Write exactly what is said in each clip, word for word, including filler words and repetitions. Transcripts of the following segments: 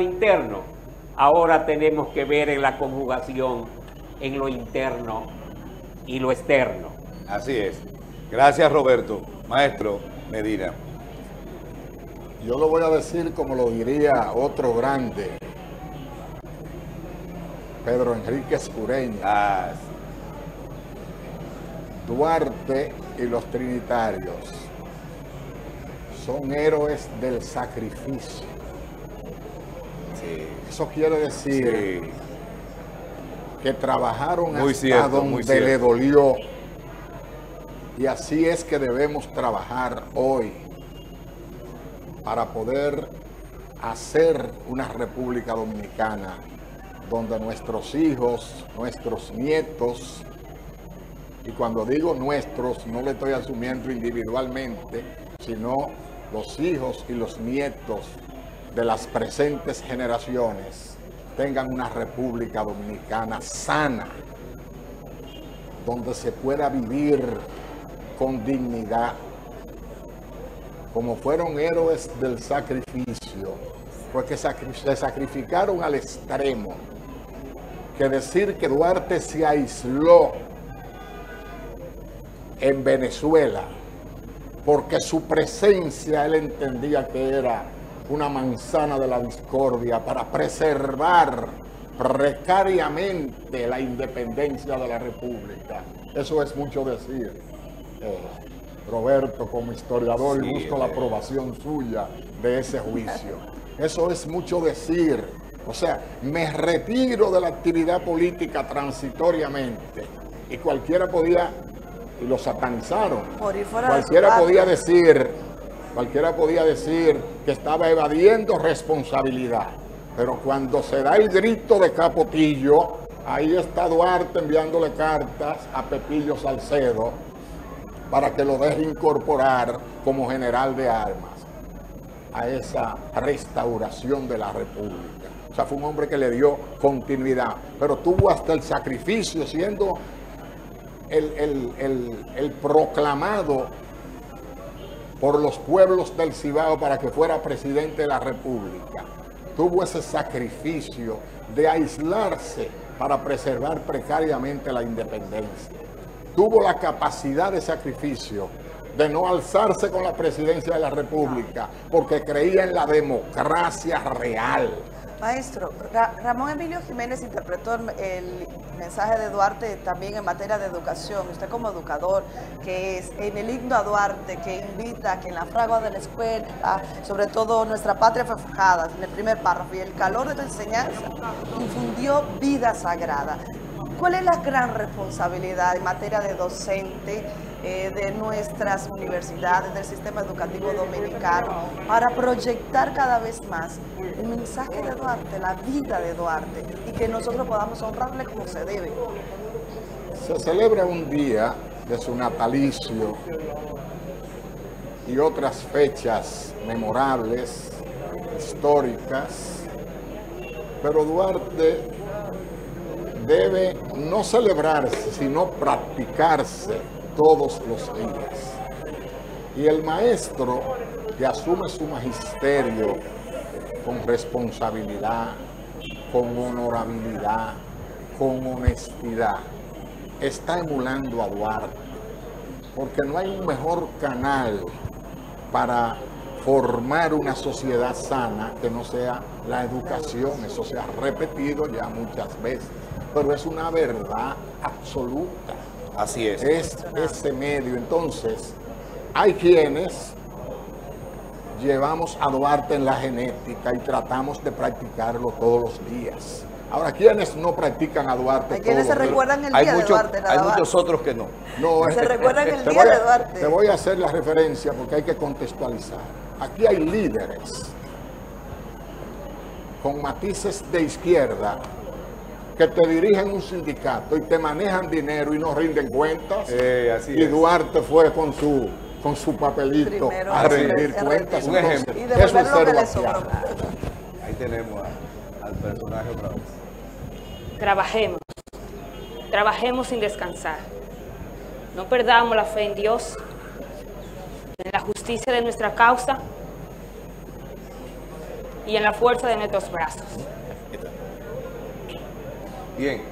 lo interno, ahora tenemos que ver en la conjugación en lo interno y lo externo. Así es. Gracias, Roberto. Maestro Medina. Yo lo voy a decir como lo diría otro grande, Pedro Enríquez Cureña. Ah, sí. Duarte y los trinitarios son héroes del sacrificio. Sí. Eso quiere decir sí. que trabajaron muy hasta cierto, donde le dolió. Y así es que debemos trabajar hoy para poder hacer una República Dominicana donde nuestros hijos, nuestros nietos, y cuando digo nuestros, no le estoy asumiendo individualmente, sino los hijos y los nietos de las presentes generaciones tengan una República Dominicana sana, donde se pueda vivir con dignidad. Como fueron héroes del sacrificio, porque se sacrificaron al extremo, que decir que Duarte se aisló en Venezuela porque su presencia él entendía que era una manzana de la discordia para preservar precariamente la independencia de la República. Eso es mucho decir. Eh, Roberto, como historiador, sí, busco eh. la aprobación suya de ese juicio. Eso es mucho decir. O sea, me retiro de la actividad política transitoriamente. Y cualquiera podía, y lo satanizaron, cualquiera podía decir, cualquiera podía decir que estaba evadiendo responsabilidad. Pero cuando se da el grito de Capotillo, ahí está Duarte enviándole cartas a Pepillo Salcedo para que lo deje incorporar como general de armas a esa restauración de la República. O sea, fue un hombre que le dio continuidad, pero tuvo hasta el sacrificio, siendo el, el, el, el proclamado por los pueblos del Cibao para que fuera presidente de la República. Tuvo ese sacrificio de aislarse para preservar precariamente la independencia. Tuvo la capacidad de sacrificio de no alzarse con la presidencia de la República porque creía en la democracia real. Maestro, Ra- Ramón Emilio Jiménez interpretó el, el mensaje de Duarte también en materia de educación. Usted como educador, que es en el himno a Duarte, que invita a que en la fragua de la escuela, sobre todo nuestra patria fue forjada, en el primer párrafo, y el calor de la enseñanza infundió vida sagrada. ¿Cuál es la gran responsabilidad en materia de docente eh, de nuestras universidades, del sistema educativo dominicano, para proyectar cada vez más el mensaje de Duarte, la vida de Duarte, y que nosotros podamos honrarle como se debe? Se celebra un día de su natalicio y otras fechas memorables, históricas, pero Duarte debe no celebrarse, sino practicarse todos los días. Y el maestro que asume su magisterio con responsabilidad, con honorabilidad, con honestidad, está emulando a Duarte, porque no hay un mejor canal para formar una sociedad sana que no sea la educación. Eso se ha repetido ya muchas veces, pero es una verdad absoluta. Así es. Es ese medio. Entonces, hay quienes llevamos a Duarte en la genética y tratamos de practicarlo todos los días. Ahora, ¿quiénes no practican a Duarte? Hay quienes se recuerdan el día de Duarte. Hay muchos otros que no. No, se recuerdan el día de Duarte. Te voy a hacer la referencia porque hay que contextualizar. Aquí hay líderes con matices de izquierda que te dirigen un sindicato y te manejan dinero y no rinden cuentas. Eh, así y Duarte es. fue con su, con su papelito Primero, a rendir el, cuentas. Un entonces, ejemplo. Y de eso es ser vaciado. Ahí tenemos a, al personaje otra vez. Trabajemos. Trabajemos sin descansar. No perdamos la fe en Dios, en la justicia de nuestra causa y en la fuerza de nuestros brazos. Bien.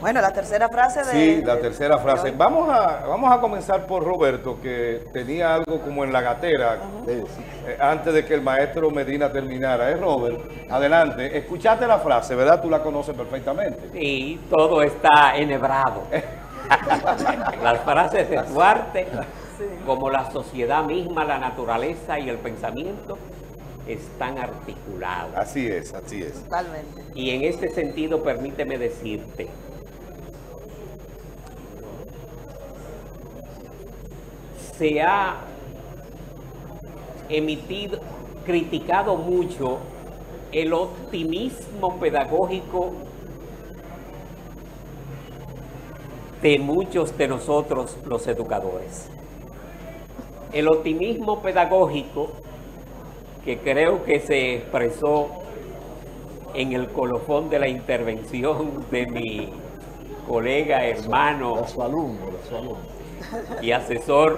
Bueno, la tercera frase de... Sí, la tercera frase. Vamos a, vamos a comenzar por Roberto, que tenía algo como en la gatera, uh-huh. eh, eh, antes de que el maestro Medina terminara. ¿Eh, Robert? Adelante. Escuchaste la frase, ¿verdad? Tú la conoces perfectamente. Sí, todo está enhebrado. Las frases de Duarte, sí, como la sociedad misma, la naturaleza y el pensamiento, están articulados. Así es, así es. Totalmente. Y en este sentido, permíteme decirte, se ha emitido, criticado mucho el optimismo pedagógico de muchos de nosotros los educadores. El optimismo pedagógico que creo que se expresó en el colofón de la intervención de mi colega, hermano, su, su alumno, su alumno. y asesor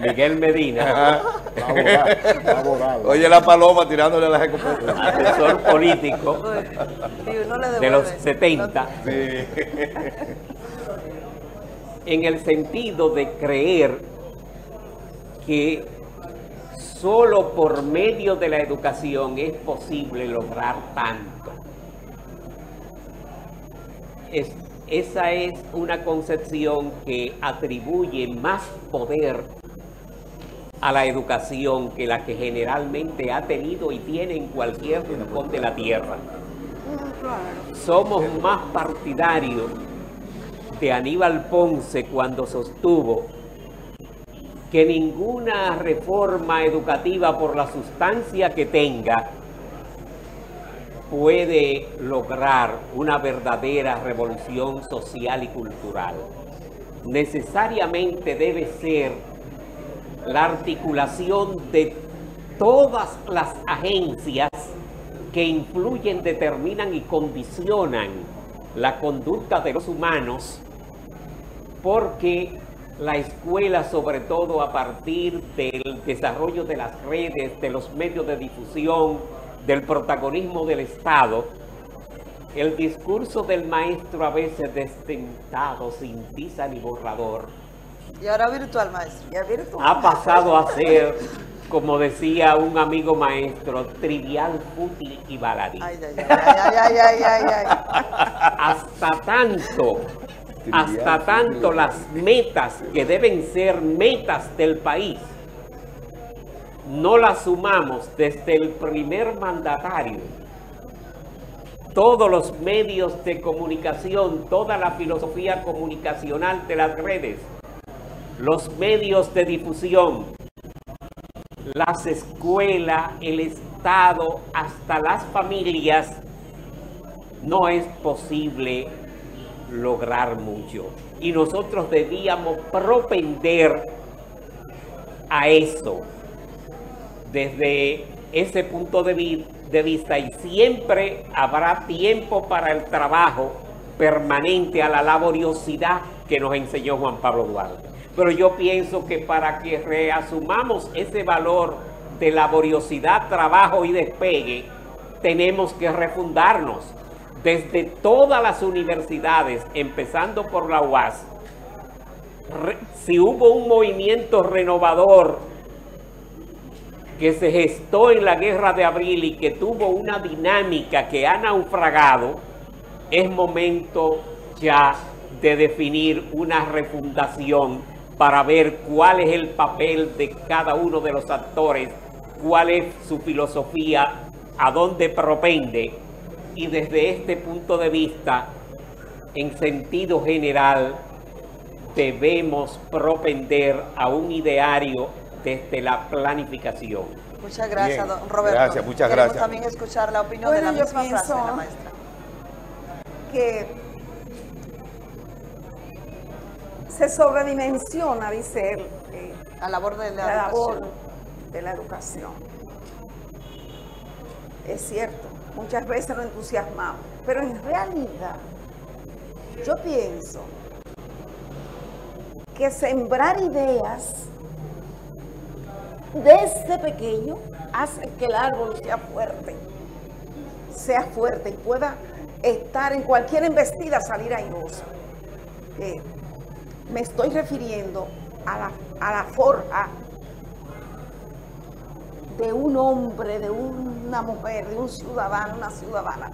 Miguel Medina. Abogado, abogado. Oye, la paloma tirándole las escopetas. Asesor político de los setenta. Sí. En el sentido de creer que solo por medio de la educación es posible lograr tanto. Es Esa es una concepción que atribuye más poder a la educación que la que generalmente ha tenido y tiene en cualquier rincón de la tierra. Somos más partidarios de Aníbal Ponce cuando sostuvo que ninguna reforma educativa, por la sustancia que tenga, puede lograr una verdadera revolución social y cultural. Necesariamente debe ser la articulación de todas las agencias que influyen, determinan y condicionan la conducta de los humanos, porque la escuela, sobre todo a partir del desarrollo de las redes, de los medios de difusión, del protagonismo del Estado, el discurso del maestro a veces destentado, sin tiza ni borrador. Y ahora virtual, maestro. ¿Y virtual? Ha pasado a ser, como decía un amigo maestro, trivial, fútil y baladí. Ay, ay, ay, ay, ay, ay, ay. Hasta tanto, trivial, hasta tanto fútil. Las metas que deben ser metas del país no la sumamos desde el primer mandatario. Todos los medios de comunicación, toda la filosofía comunicacional de las redes, los medios de difusión, las escuelas, el Estado, hasta las familias, no es posible lograr mucho. Y nosotros debíamos propender a eso. Desde ese punto de, vi de vista, y siempre habrá tiempo para el trabajo permanente, a la laboriosidad que nos enseñó Juan Pablo Duarte. Pero yo pienso que para que reasumamos ese valor de laboriosidad, trabajo y despegue, tenemos que refundarnos desde todas las universidades, empezando por la U A S. Re si hubo un movimiento renovador que se gestó en la Guerra de Abril y que tuvo una dinámica que ha naufragado, es momento ya de definir una refundación para ver cuál es el papel de cada uno de los actores, cuál es su filosofía, a dónde propende, y desde este punto de vista, en sentido general, debemos propender a un ideario desde la planificación. Muchas gracias, bien, don Roberto. Gracias, muchas Queremos gracias. También escuchar la opinión bueno, de la misma frase de la maestra. Que se sobredimensiona, dice él, eh, a labor de la, la labor de la educación. Es cierto, muchas veces lo entusiasmamos, pero en realidad yo pienso que sembrar ideas desde pequeño hace que el árbol sea fuerte, sea fuerte y pueda estar en cualquier embestida, salir airosa. Eh, me estoy refiriendo a la, a la forja de un hombre, de una mujer, de un ciudadano, una ciudadana,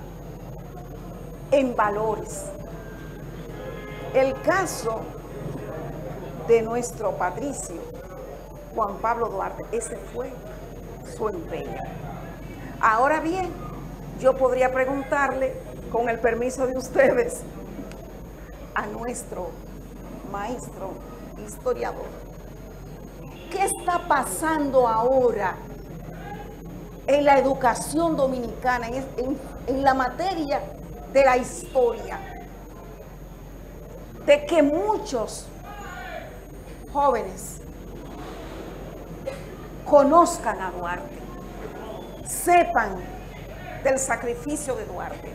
en valores. El caso de nuestro patricio, Juan Pablo Duarte, ese fue su empeño. Ahora bien, yo podría preguntarle, con el permiso de ustedes, a nuestro maestro historiador, ¿qué está pasando ahora en la educación dominicana, en, en, en la materia de la historia? De que muchos jóvenes conozcan a Duarte, sepan del sacrificio de Duarte.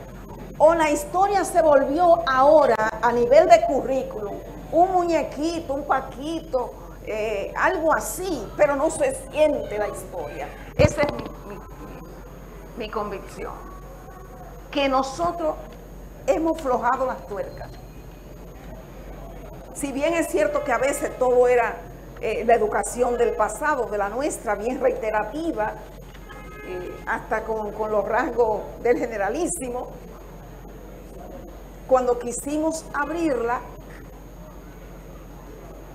O la historia se volvió ahora, a nivel de currículum, un muñequito, un paquito, eh, algo así, pero no se siente la historia. Esa es mi, mi, mi convicción, que nosotros hemos aflojado las tuercas. Si bien es cierto que a veces todo era eh, la educación del pasado, de la nuestra, bien reiterativa, eh, hasta con, con los rasgos del generalísimo, cuando quisimos abrirla,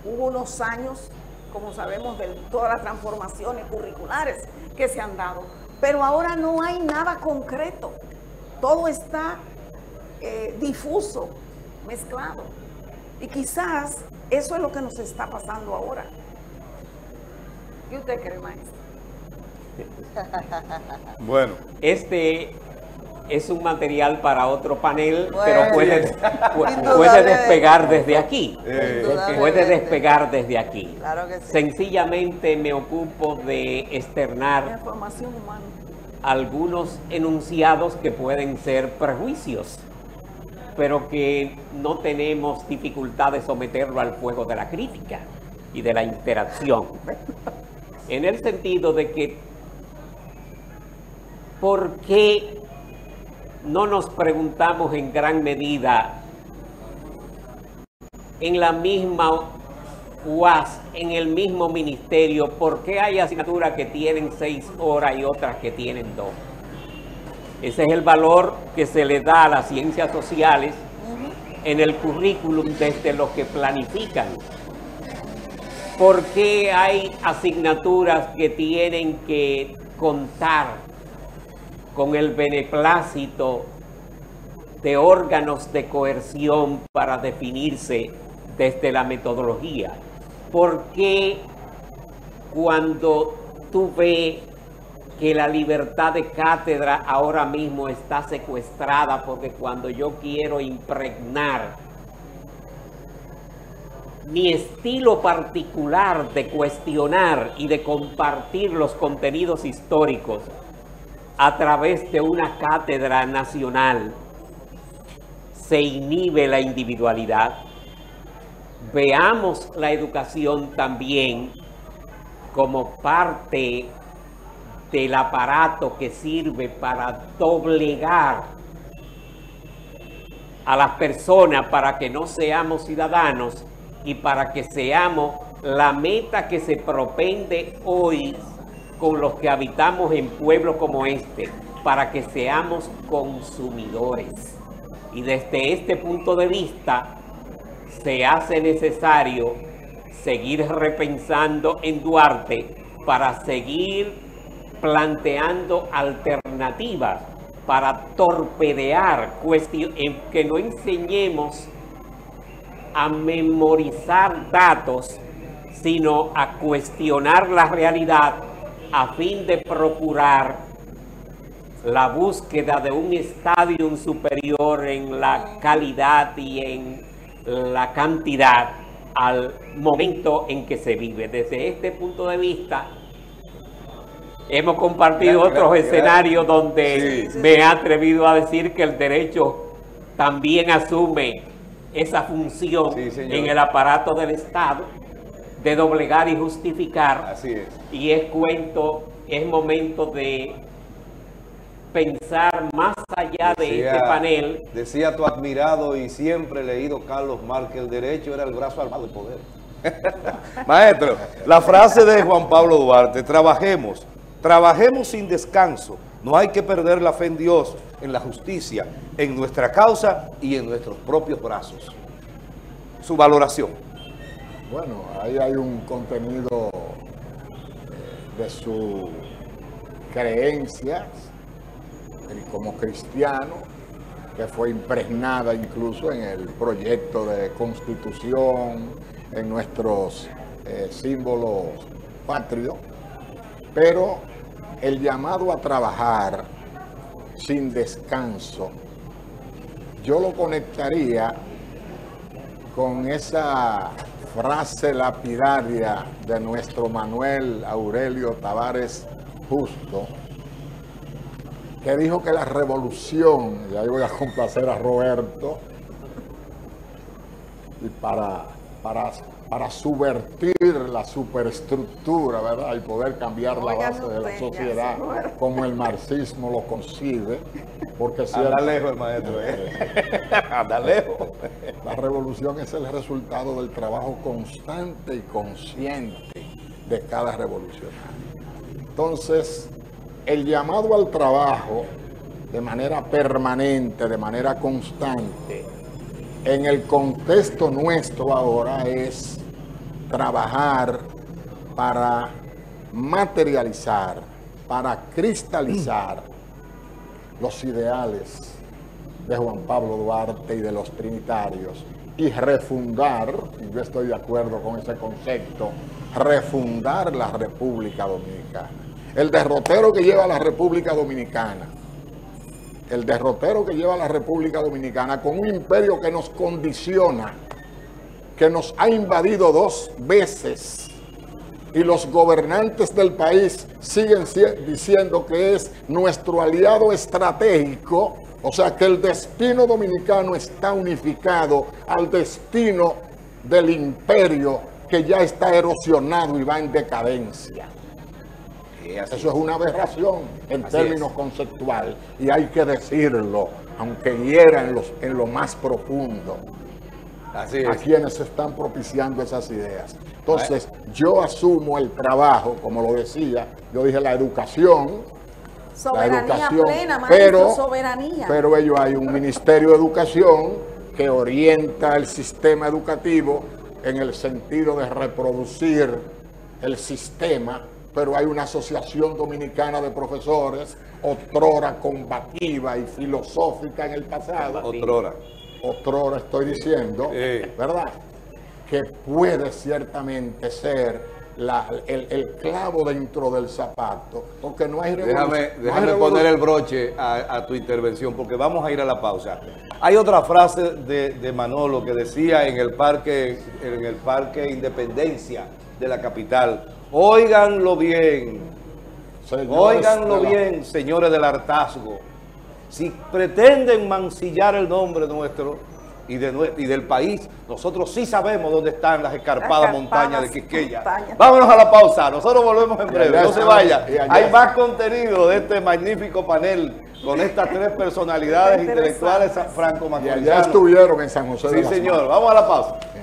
hubo unos años, como sabemos, de todas las transformaciones curriculares que se han dado, pero ahora no hay nada concreto, todo está eh, difuso, mezclado. Y quizás eso es lo que nos está pasando ahora. ¿Qué usted cree, maestro? Bueno, este es un material para otro panel, bueno, pero puede, puede, puede despegar desde aquí. Eh, puede despegar desde aquí. Claro que sí. Sencillamente me ocupo de externar algunos enunciados que pueden ser prejuicios, pero que no tenemos dificultad de someterlo al fuego de la crítica y de la interacción. En el sentido de que, ¿por qué no nos preguntamos en gran medida en la misma U A S, en el mismo ministerio, por qué hay asignaturas que tienen seis horas y otras que tienen dos? Ese es el valor que se le da a las ciencias sociales en el currículum desde los que planifican. ¿Por qué hay asignaturas que tienen que contar con el beneplácito de órganos de coerción para definirse desde la metodología? ¿Por qué cuando tú ves que la libertad de cátedra ahora mismo está secuestrada, porque cuando yo quiero impregnar mi estilo particular de cuestionar y de compartir los contenidos históricos a través de una cátedra nacional, se inhibe la individualidad? Veamos la educación también como parte del aparato que sirve para doblegar a las personas para que no seamos ciudadanos y para que seamos la meta que se propende hoy con los que habitamos en pueblos como este, para que seamos consumidores. Y desde este punto de vista se hace necesario seguir repensando en Duarte para seguir planteando alternativas, para torpedear cuestiones, que no enseñemos a memorizar datos, sino a cuestionar la realidad a fin de procurar la búsqueda de un estadio superior en la calidad y en la cantidad al momento en que se vive. Desde este punto de vista, hemos compartido claro, otros claro, escenarios claro. donde sí, me sí. he atrevido a decir que el derecho también asume esa función sí, en el aparato del Estado de doblegar y justificar. Así es. Y es cuento es momento de pensar más allá de decía, este panel. Decía tu admirado y siempre leído Carlos Mar que el derecho era el brazo armado del poder. Maestro, la frase de Juan Pablo Duarte: trabajemos, trabajemos sin descanso, no hay que perder la fe en Dios, en la justicia, en nuestra causa y en nuestros propios brazos. Su valoración. Bueno, ahí hay un contenido de sus creencias como cristiano, que fue impregnada incluso en el proyecto de constitución, en nuestros eh, símbolos patrios, pero el llamado a trabajar sin descanso, yo lo conectaría con esa frase lapidaria de nuestro Manuel Aurelio Tavares Justo, que dijo que la revolución, y ahí voy a complacer a Roberto, y para, para, para subvertir la superestructura, ¿verdad?, y poder cambiar la base de la sociedad, como el marxismo lo concibe, porque si anda lejos el maestro, ¿eh? Anda lejos. La revolución es el resultado del trabajo constante y consciente de cada revolucionario. Entonces, el llamado al trabajo de manera permanente, de manera constante, en el contexto nuestro ahora es trabajar para materializar, para cristalizar los ideales de Juan Pablo Duarte y de los trinitarios y refundar, y yo estoy de acuerdo con ese concepto, refundar la República Dominicana. El derrotero que lleva la República Dominicana, el derrotero que lleva la República Dominicana con un imperio que nos condiciona, que nos ha invadido dos veces, y los gobernantes del país siguen diciendo que es nuestro aliado estratégico, o sea que el destino dominicano está unificado al destino del imperio que ya está erosionado y va en decadencia. Eso es una aberración en términos conceptuales, y hay que decirlo, aunque hiera en, los, en lo más profundo Así es. a quienes están propiciando esas ideas. Entonces, yo asumo el trabajo, como lo decía, yo dije la educación, soberanía, la educación plena, maestro, pero, soberanía. Pero ello hay un ministerio de educación que orienta el sistema educativo en el sentido de reproducir el sistema, pero hay una asociación dominicana de profesores, otrora combativa y filosófica en el pasado. Otrora. Otrora estoy diciendo, sí. ¿verdad? Que puede ciertamente ser la, el, el clavo dentro del zapato, porque no hay revolución. Déjame, déjame poner el broche a, a tu intervención, porque vamos a ir a la pausa. Hay otra frase de, de Manolo que decía en el parque, en el parque Independencia de la capital: óiganlo bien, óiganlo bien, señores del hartazgo. Si pretenden mancillar el nombre nuestro y, de, y del país, nosotros sí sabemos dónde están las escarpadas, las escarpadas montañas de Quisqueya. Montaña. Vámonos a la pausa, nosotros volvemos en breve, no se vaya. Hay más contenido de este magnífico panel con estas tres personalidades intelectuales franco-macorizanas. Ya estuvieron en San José. Sí, señor, vamos a la pausa.